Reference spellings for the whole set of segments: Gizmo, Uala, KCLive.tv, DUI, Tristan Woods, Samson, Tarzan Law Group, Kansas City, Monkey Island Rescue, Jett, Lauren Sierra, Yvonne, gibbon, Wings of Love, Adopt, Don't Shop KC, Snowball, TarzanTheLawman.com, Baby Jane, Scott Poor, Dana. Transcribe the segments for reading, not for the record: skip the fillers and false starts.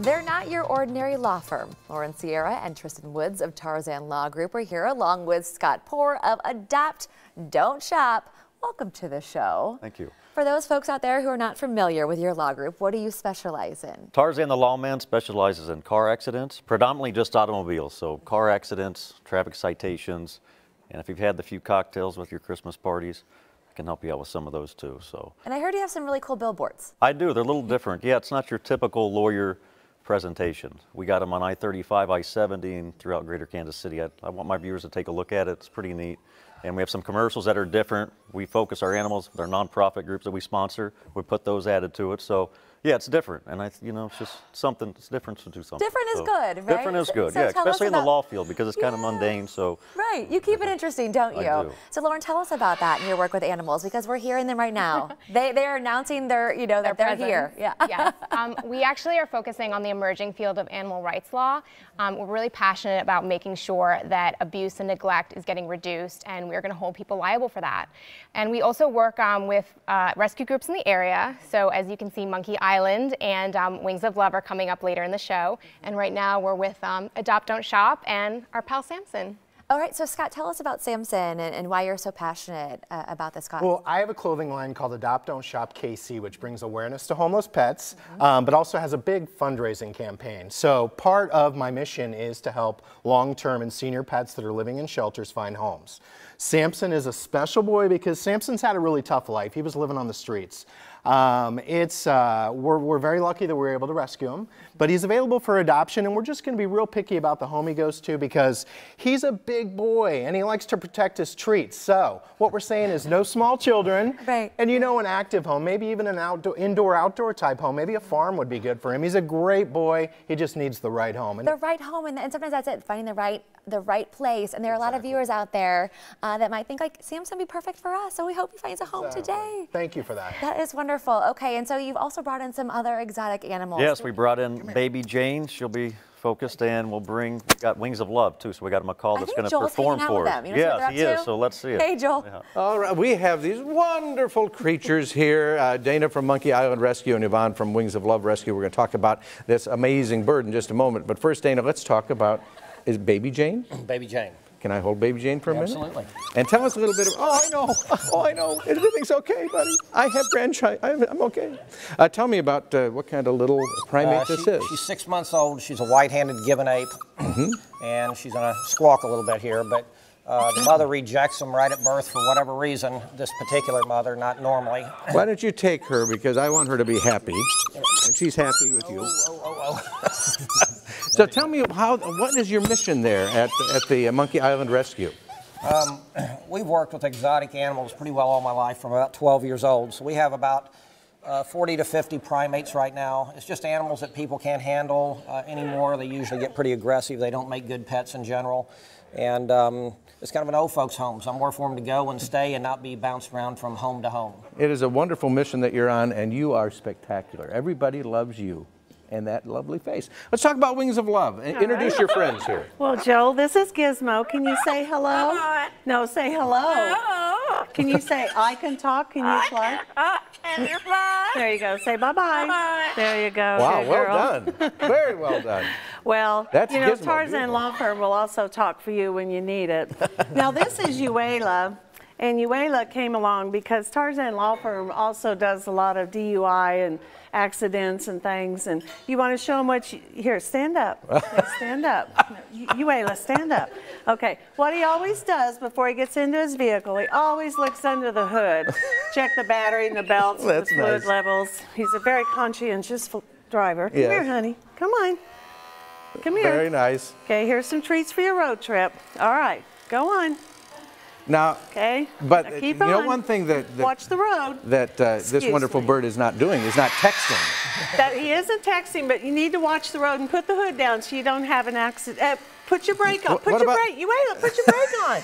They're not your ordinary law firm. Lauren Sierra and Tristan Woods of Tarzan Law Group are here, along with Scott Poor of Adopt, Don't Shop. Welcome to the show. Thank you. For those folks out there who are not familiar with your law group, what do you specialize in? Tarzan the Lawman specializes in car accidents, predominantly just automobiles. So car accidents, traffic citations, and if you've had the few cocktails with your Christmas parties, I can help you out with some of those too. So. And I heard you have some really cool billboards. I do. They're a little different. Yeah, it's not your typical lawyer presentation. We got them on I-35, I-70, and throughout greater Kansas City. I want my viewers to take a look at it. It's pretty neat. And we have some commercials that are different. We focus our animals, they're nonprofit groups that we sponsor. We put those added to it. So yeah, it's different. And you know, it's just something, it's different to do something. Different is good, right? Different is good, yeah, especially in the law field because it's kind of mundane, so. Right, you keep it interesting, don't you? I do. So Lauren, tell us about that and your work with animals because we're hearing them right now. They're announcing their, you know, that they're here. Yeah. Yes. We actually are focusing on the emerging field of animal rights law. We're really passionate about making sure that abuse and neglect is getting reduced, and we're going to hold people liable for that. And we also work with rescue groups in the area. So as you can see, Monkey Island and Wings of Love are coming up later in the show. And right now we're with Adopt, Don't Shop and our pal Samson. All right, so Scott, tell us about Samson and why you're so passionate about this cause. Well, I have a clothing line called Adopt, Don't Shop KC, which brings awareness to homeless pets, but also has a big fundraising campaign. So part of my mission is to help long-term and senior pets that are living in shelters find homes. Samson is a special boy because Samson's had a really tough life. He was living on the streets. We're very lucky that we were able to rescue him, but he's available for adoption, and we're just going to be real picky about the home he goes to because he's a big boy and he likes to protect his treats. So what we're saying is no small children, right? And you know, an active home, maybe even an indoor-outdoor type home, maybe a farm would be good for him. He's a great boy. He just needs the right home. And the right home, and sometimes that's it, finding the right place. And there are a lot of viewers out there that might think like Samson would be perfect for us, so we hope he finds a home today. Thank you for that. That is wonderful. Wonderful. Okay, and so you've also brought in some other exotic animals. Yes, we brought in Baby Jane. She'll be focused, and we've got Wings of Love too, so we got McCall that's going to perform for us. You know, yes, he is. So let's see it. Hey, Joel. Yeah. All right, we have these wonderful creatures here. Dana from Monkey Island Rescue and Yvonne from Wings of Love Rescue. We're going to talk about this amazing bird in just a moment. But first, Dana, let's talk about is Baby Jane. Baby Jane. Can I hold Baby Jane for a minute? Absolutely. And tell us a little bit of, oh I know, everything's okay, buddy. I have grandchild, I'm okay. Tell me about what kind of little primate this is. She's 6 months old, she's a white-handed gibbon ape, and she's gonna squawk a little bit here, but the mother rejects them right at birth for whatever reason, this particular mother, not normally. Why don't you take her, because I want her to be happy, and she's happy with you. So tell me, what is your mission there at the Monkey Island Rescue? We've worked with exotic animals pretty well all my life from about 12 years old. So we have about 40 to 50 primates right now. It's just animals that people can't handle anymore. They usually get pretty aggressive. They don't make good pets in general. And it's kind of an old folks home, somewhere for them to go and stay and not be bounced around from home to home. It is a wonderful mission that you're on, and you are spectacular. Everybody loves you and that lovely face. Let's talk about Wings of Love. Introduce your friends here. Well, Joel, this is Gizmo. Can you say hello? No, say hello. Can you say, I can talk, can you fly? There you go, say bye-bye. There you go. Wow, well done. Very well done. Well, you know, Tarzan Law Firm will also talk for you when you need it. Now, this is Uala. And Uala came along because Tarzan Law Firm also does a lot of DUI and accidents and things. And you want to show them what you, here, stand up. Stand up. Uala, stand up. Okay. What he always does before he gets into his vehicle, he always looks under the hood, check the battery and the belts and the fluid levels. He's a very conscientious driver. Come here, honey. Come on. Come here. Very nice. Okay, here's some treats for your road trip. All right. Go on. Now, but you know one thing that watch the road. That this wonderful bird is not doing is not texting. That he isn't texting, but you need to watch the road and put the hood down so you don't have an accident. Put your brake on. Put your brake on.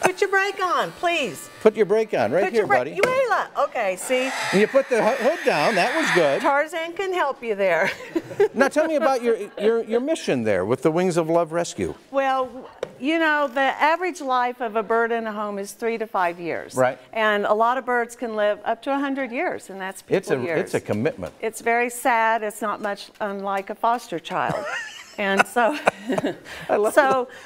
Put your brake on, please. Put your brake on, right here, buddy. Uala. Okay, see? And you put the hood down. That was good. Tarzan can help you there. Now, tell me about your mission there with the Wings of Love Rescue. Well, you know, the average life of a bird in a home is 3 to 5 years. Right. And a lot of birds can live up to 100 years, and that's people years. It's a commitment. It's very sad. It's not much unlike a foster child. And so,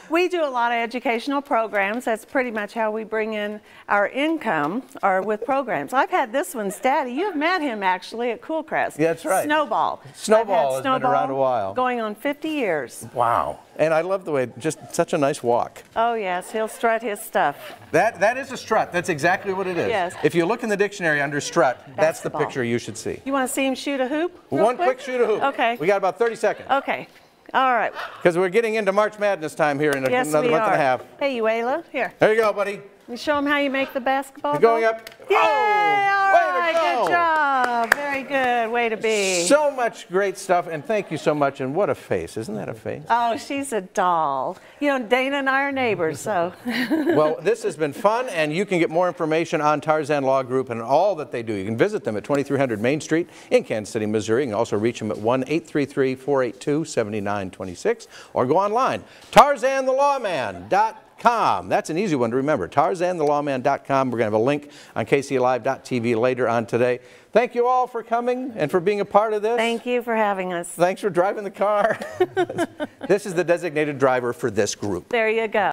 we do a lot of educational programs. That's pretty much how we bring in our income, or with programs. I've had this one's daddy. You've met him actually at Cool Crest. Yeah, that's right. Snowball. Snowball has been around a while. Going on 50 years. Wow. And I love the way, just such a nice walk. Oh yes, he'll strut his stuff. That is a strut. That's exactly what it is. Yes. If you look in the dictionary under strut, that's the picture you should see. You want to see him shoot a hoop? One quick shoot a hoop. Okay. We got about 30 seconds. Okay. All right. Because we're getting into March Madness time here in another month and a half. Hey, Uala, here. There you go, buddy. You show them how you make the basketball. You're going up. Yay! Oh, all right, good job. Very good. Way to be. So much great stuff, and thank you so much. And what a face. Isn't that a face? Oh, she's a doll. You know, Dana and I are neighbors, so. Well, this has been fun, and you can get more information on Tarzan Law Group and all that they do. You can visit them at 2300 Main Street in Kansas City, Missouri. You can also reach them at 1-833-482-7926, or go online, TarzanTheLawman.com. That's an easy one to remember. TarzanTheLawman.com. We're going to have a link on KCLive.tv later on today. Thank you all for coming and for being a part of this. Thank you for having us. Thanks for driving the car. This is the designated driver for this group. There you go.